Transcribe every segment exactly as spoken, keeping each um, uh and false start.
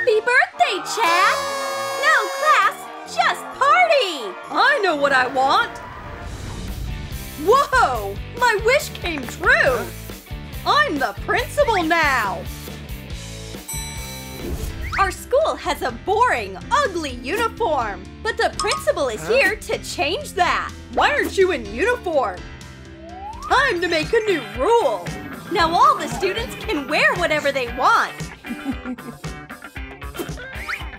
Happy birthday, Chad! No class, just party! I know what I want! Whoa! My wish came true! I'm the principal now! Our school has a boring, ugly uniform! But the principal is here to change that! Why aren't you in uniform? Time to make a new rule! Now all the students can wear whatever they want!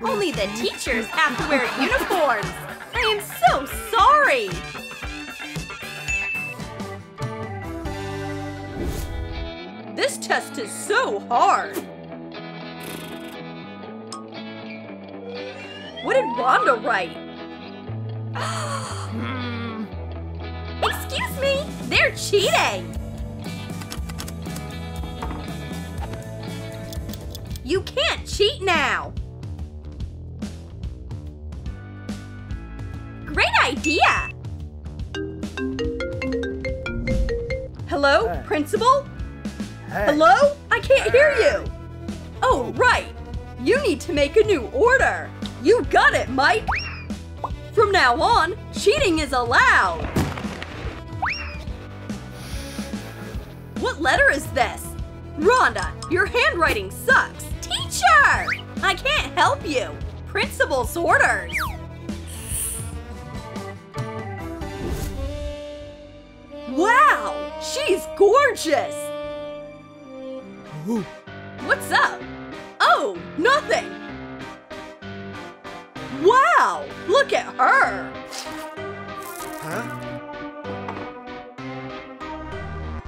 Only the teachers have to wear uniforms! I am so sorry! This test is so hard! What did Rhonda write? Excuse me! They're cheating! You can't cheat now! Great idea! Hello, hey. Principal? Hey. Hello? I can't hear you! Oh, right! You need to make a new order! You got it, Mike! From now on, cheating is allowed! What letter is this? Rhonda, your handwriting sucks! Teacher! I can't help you! Principal's orders! Wow! She's gorgeous! Ooh. What's up? Oh, nothing! Wow! Look at her! Huh?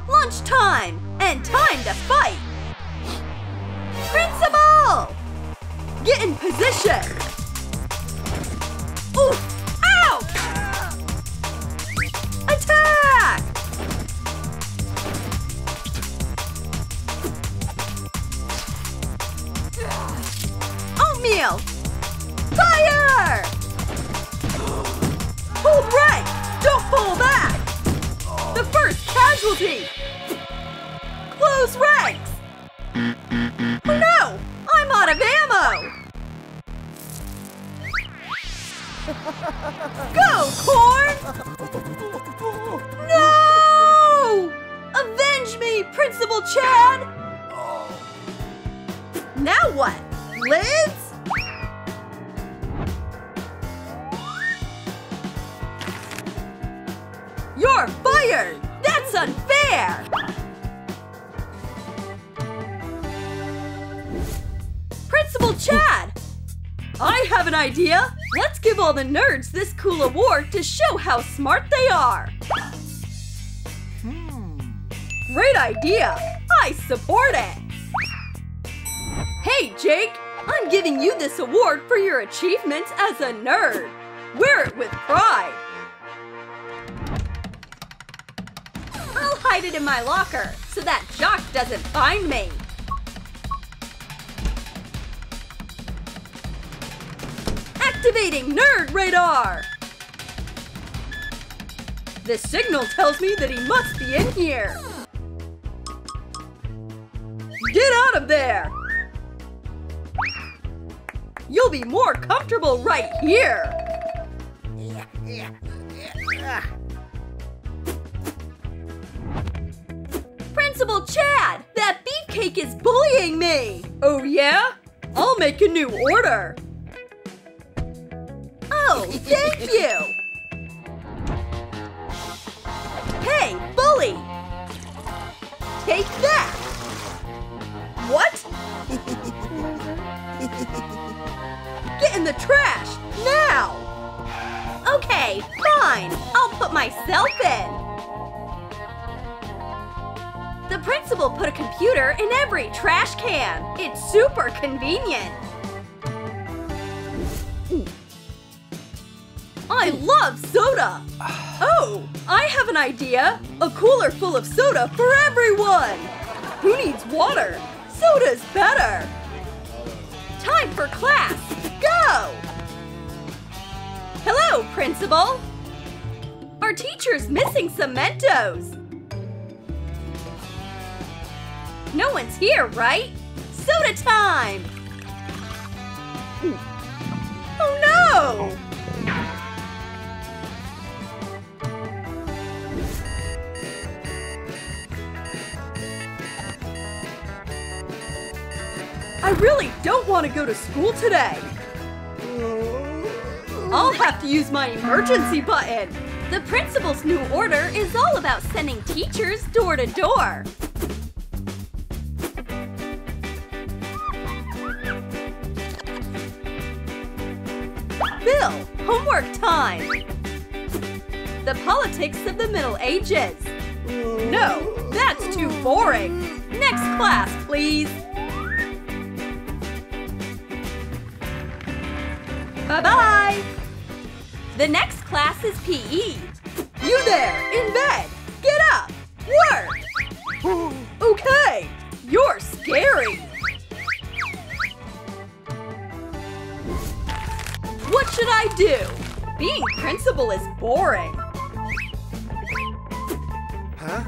Lunchtime! And time to fight! Principal! Get in position! Ooh! Ouch! Attack! Oatmeal! Fire! Hold right! Don't fall back! The first casualty! Close ranks! Oh no! I'm out of ammo! Go, Corn! No! Avenge me, Principal Chad! Now what? Lids? You're fired! That's unfair! Principal Chad! I have an idea! Let's give all the nerds this cool award to show how smart they are! Hmm. Great idea! I support it! Hey, Jake! I'm giving you this award for your achievements as a nerd! Wear it with pride! I'll hide it in my locker so that jock doesn't find me! Activating Nerd Radar! This signal tells me that he must be in here! Get out of there! You'll be more comfortable right here! Principal Chad! That beefcake is bullying me! Oh yeah? I'll make a new order! Oh, thank you! Hey, bully! Take that! What? Get in the trash, now! Okay, fine! I'll put myself in! The principal put a computer in every trash can! It's super convenient! Ooh. I love soda! Oh, I have an idea! A cooler full of soda for everyone! Who needs water? Soda's better! Time for class! Go! Hello, Principal! Our teacher's missing some Mentos! No one's here, right? Soda time! Oh no! I really don't want to go to school today. I'll have to use my emergency button. The principal's new order is all about sending teachers door to door. Bill, homework time. The politics of the Middle Ages. No, that's too boring. Next class, please. Bye-bye. The next class is P E. You there, in bed. Get up. Work. Okay. You're scary. What should I do? Being principal is boring. Huh?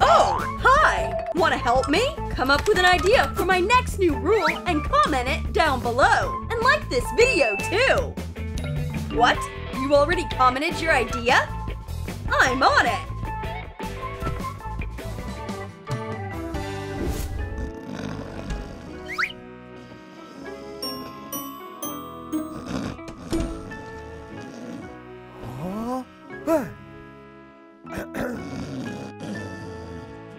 Oh, hi. Want to help me? Come up with an idea for my next new rule and comment it down below. And like this video, too. What? You already commented your idea? I'm on it!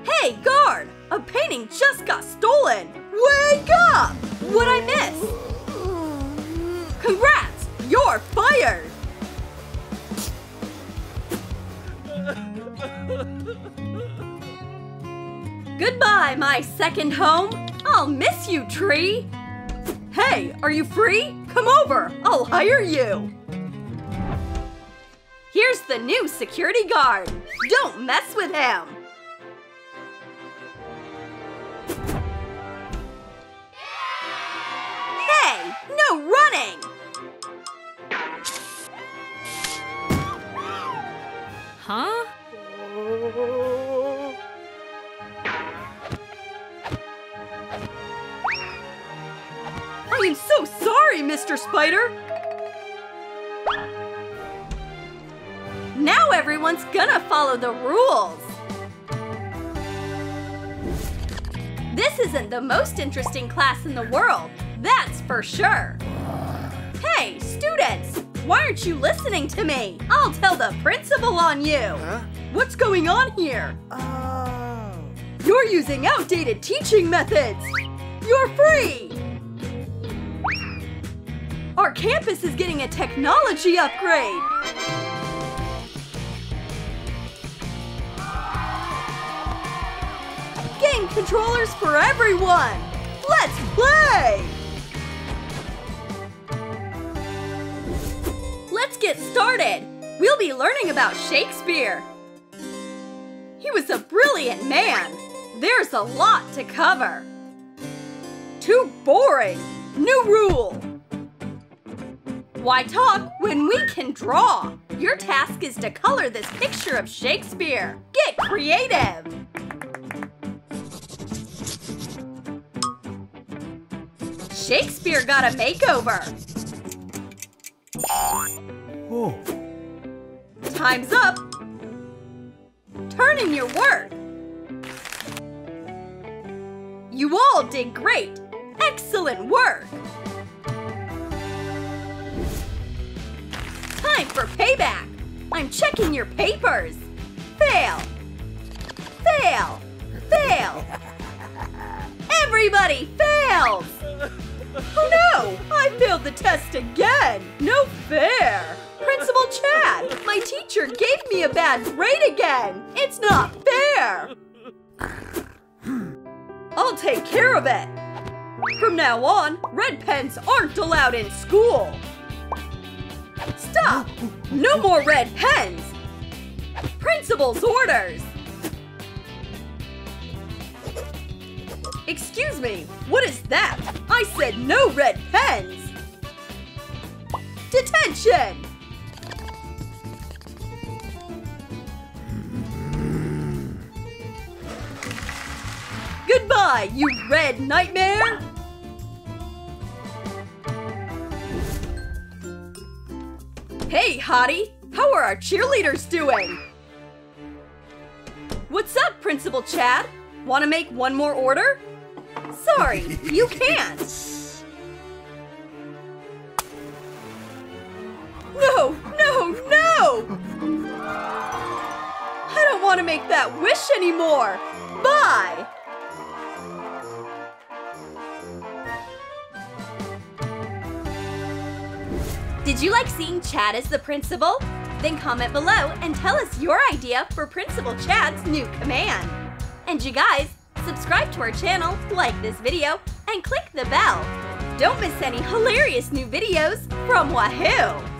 Hey, guard! A painting just got stolen! Wake up! What'd I miss? Congrats! You're fired! Goodbye, my second home! I'll miss you, tree! Hey, are you free? Come over! I'll hire you! Here's the new security guard! Don't mess with him! Hey! No running! Huh? I am so sorry, Mister Spider! Now everyone's gonna follow the rules! This isn't the most interesting class in the world, that's for sure! Hey, students! Why aren't you listening to me? I'll tell the principal on you! Huh? What's going on here? Oh. You're using outdated teaching methods! You're free! Our campus is getting a technology upgrade! Game controllers for everyone! Let's play! Let's get started! We'll be learning about Shakespeare! He was a brilliant man! There's a lot to cover! Too boring! New rule! Why talk when we can draw? Your task is to color this picture of Shakespeare! Get creative! Shakespeare got a makeover! Oh. Time's up! Turn in your work! You all did great! Excellent work! Time for payback! I'm checking your papers! Fail! Fail! Fail! Everybody fails! Oh no! I failed the test again! No fair! Principal Chad! My teacher gave me a bad grade again! It's not fair! I'll take care of it! From now on, red pens aren't allowed in school! Stop! No more red pens! Principal's orders! Excuse me, what is that? I said no red pens! Detention! Goodbye, you red nightmare! Hey, Hottie! How are our cheerleaders doing? What's up, Principal Chad? Wanna make one more order? Sorry, you can't! No, no, no! I don't want to make that wish anymore! Bye! Did you like seeing Chad as the principal? Then comment below and tell us your idea for Principal Chad's new command. And you guys, subscribe to our channel, like this video, and click the bell. Don't miss any hilarious new videos from WooHoo!